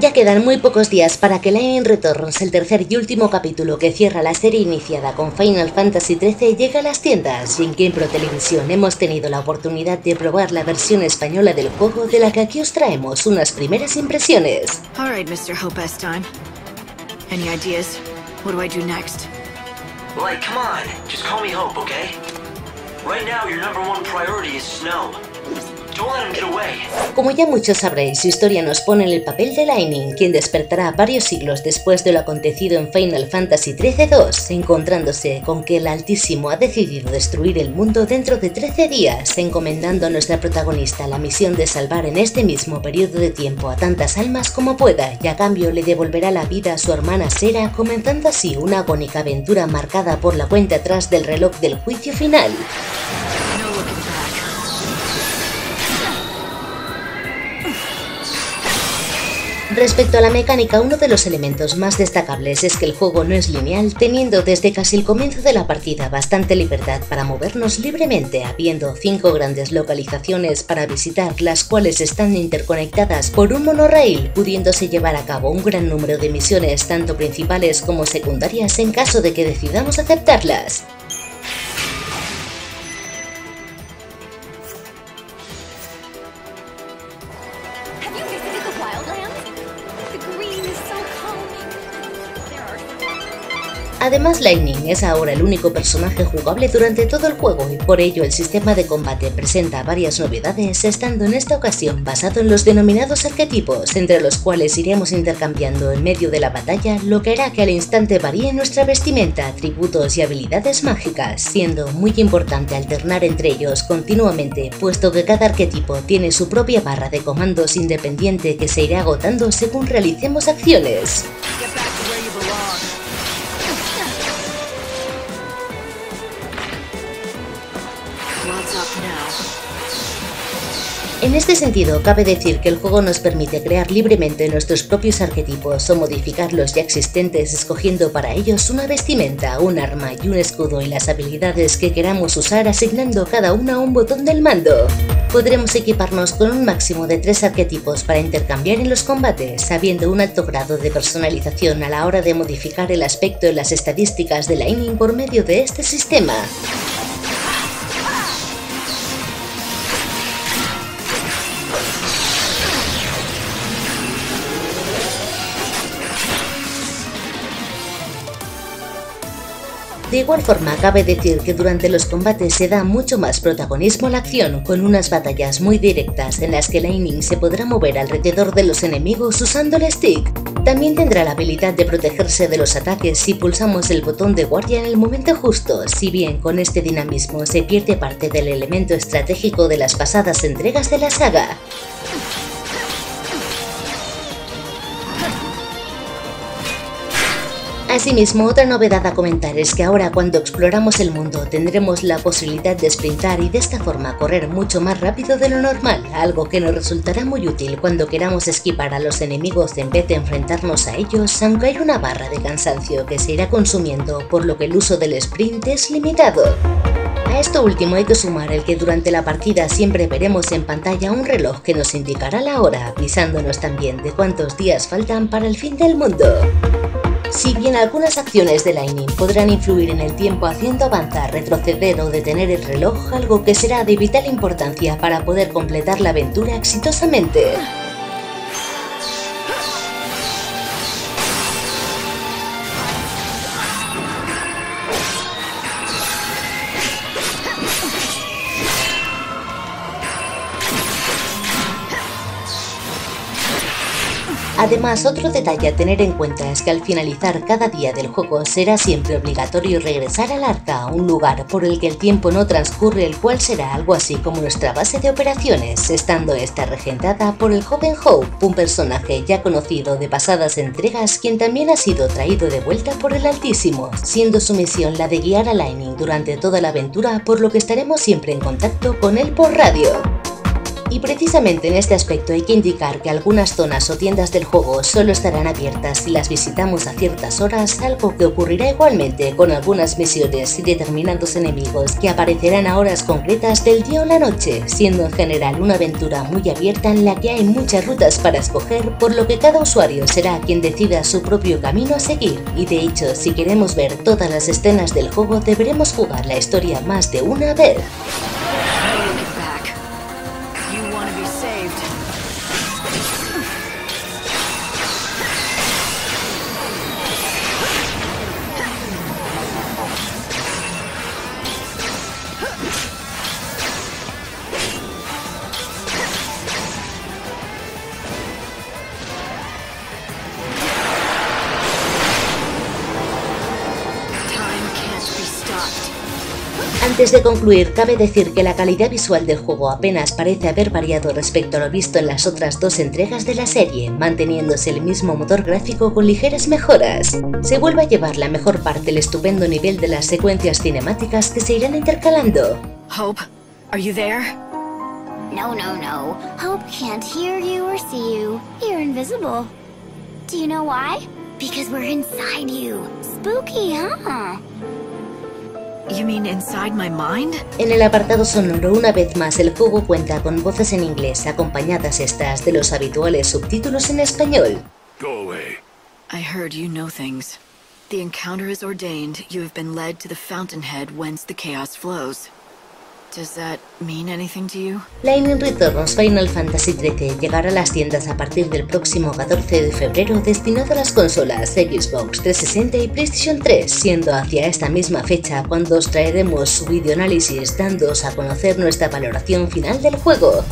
Ya quedan muy pocos días para que Lightning Returns, el tercer y último capítulo que cierra la serie iniciada con Final Fantasy XIII, llegue a las tiendas. Y en GameProTV hemos tenido la oportunidad de probar la versión española del juego, de la que aquí os traemos unas primeras impresiones. Alright, Mr. Hope, es time. Any ideas? What do I do next? Like, come on, just call me Hope, okay? Right now, your number one priority is snow. Como ya muchos sabréis, su historia nos pone en el papel de Lightning, quien despertará varios siglos después de lo acontecido en Final Fantasy XIII-2, encontrándose con que el Altísimo ha decidido destruir el mundo dentro de 13 días, encomendando a nuestra protagonista la misión de salvar en este mismo periodo de tiempo a tantas almas como pueda, y a cambio le devolverá la vida a su hermana Sera, comenzando así una agónica aventura marcada por la cuenta atrás del reloj del juicio final. Respecto a la mecánica, uno de los elementos más destacables es que el juego no es lineal, teniendo desde casi el comienzo de la partida bastante libertad para movernos libremente, habiendo 5 grandes localizaciones para visitar, las cuales están interconectadas por un monorail, pudiéndose llevar a cabo un gran número de misiones, tanto principales como secundarias, en caso de que decidamos aceptarlas. Además, Lightning es ahora el único personaje jugable durante todo el juego y por ello el sistema de combate presenta varias novedades, estando en esta ocasión basado en los denominados arquetipos, entre los cuales iremos intercambiando en medio de la batalla, lo que hará que al instante varíe nuestra vestimenta, atributos y habilidades mágicas, siendo muy importante alternar entre ellos continuamente, puesto que cada arquetipo tiene su propia barra de comandos independiente que se irá agotando según realicemos acciones. En este sentido, cabe decir que el juego nos permite crear libremente nuestros propios arquetipos o modificar los ya existentes, escogiendo para ellos una vestimenta, un arma y un escudo y las habilidades que queramos usar, asignando cada una un botón del mando. Podremos equiparnos con un máximo de 3 arquetipos para intercambiar en los combates, habiendo un alto grado de personalización a la hora de modificar el aspecto y las estadísticas de Lightning por medio de este sistema. De igual forma, cabe decir que durante los combates se da mucho más protagonismo a la acción, con unas batallas muy directas en las que Lightning se podrá mover alrededor de los enemigos usando el stick. También tendrá la habilidad de protegerse de los ataques si pulsamos el botón de guardia en el momento justo, si bien con este dinamismo se pierde parte del elemento estratégico de las pasadas entregas de la saga. Asimismo, otra novedad a comentar es que ahora cuando exploramos el mundo tendremos la posibilidad de sprintar y de esta forma correr mucho más rápido de lo normal, algo que nos resultará muy útil cuando queramos esquivar a los enemigos en vez de enfrentarnos a ellos, aunque hay una barra de cansancio que se irá consumiendo, por lo que el uso del sprint es limitado. A esto último hay que sumar el que durante la partida siempre veremos en pantalla un reloj que nos indicará la hora, avisándonos también de cuántos días faltan para el fin del mundo. Si bien algunas acciones de Lightning podrán influir en el tiempo haciendo avanzar, retroceder o detener el reloj, algo que será de vital importancia para poder completar la aventura exitosamente. Además, otro detalle a tener en cuenta es que al finalizar cada día del juego será siempre obligatorio regresar al arca, un lugar por el que el tiempo no transcurre, el cual será algo así como nuestra base de operaciones, estando esta regentada por el joven Hope, un personaje ya conocido de pasadas entregas, quien también ha sido traído de vuelta por el Altísimo, siendo su misión la de guiar a Lightning durante toda la aventura, por lo que estaremos siempre en contacto con él por radio. Y precisamente en este aspecto hay que indicar que algunas zonas o tiendas del juego solo estarán abiertas si las visitamos a ciertas horas, algo que ocurrirá igualmente con algunas misiones y determinados enemigos que aparecerán a horas concretas del día o la noche, siendo en general una aventura muy abierta en la que hay muchas rutas para escoger, por lo que cada usuario será quien decida su propio camino a seguir, y de hecho si queremos ver todas las escenas del juego deberemos jugar la historia más de una vez. Antes de concluir, cabe decir que la calidad visual del juego apenas parece haber variado respecto a lo visto en las otras dos entregas de la serie, manteniéndose el mismo motor gráfico con ligeras mejoras. Se vuelve a llevar la mejor parte el estupendo nivel de las secuencias cinemáticas que se irán intercalando. Hope, ¿estás ahí? No, no, no. Hope can't hear you or see you. You're invisible. Do you know why? Because we're inside you. Spooky, huh? You mean inside my mind? En el apartado sonoro, una vez más, el juego cuenta con voces en inglés, acompañadas estas de los habituales subtítulos en español. Go away. I heard you know things. The encounter is ordained. You have been led to the fountainhead whence the chaos flows. Does that mean anything to you? Lightning Returns: Final Fantasy XIII llegará a las tiendas a partir del próximo 14 de febrero, destinado a las consolas Xbox 360 y PlayStation 3, siendo hacia esta misma fecha cuando os traeremos su videoanálisis, dándoos a conocer nuestra valoración final del juego.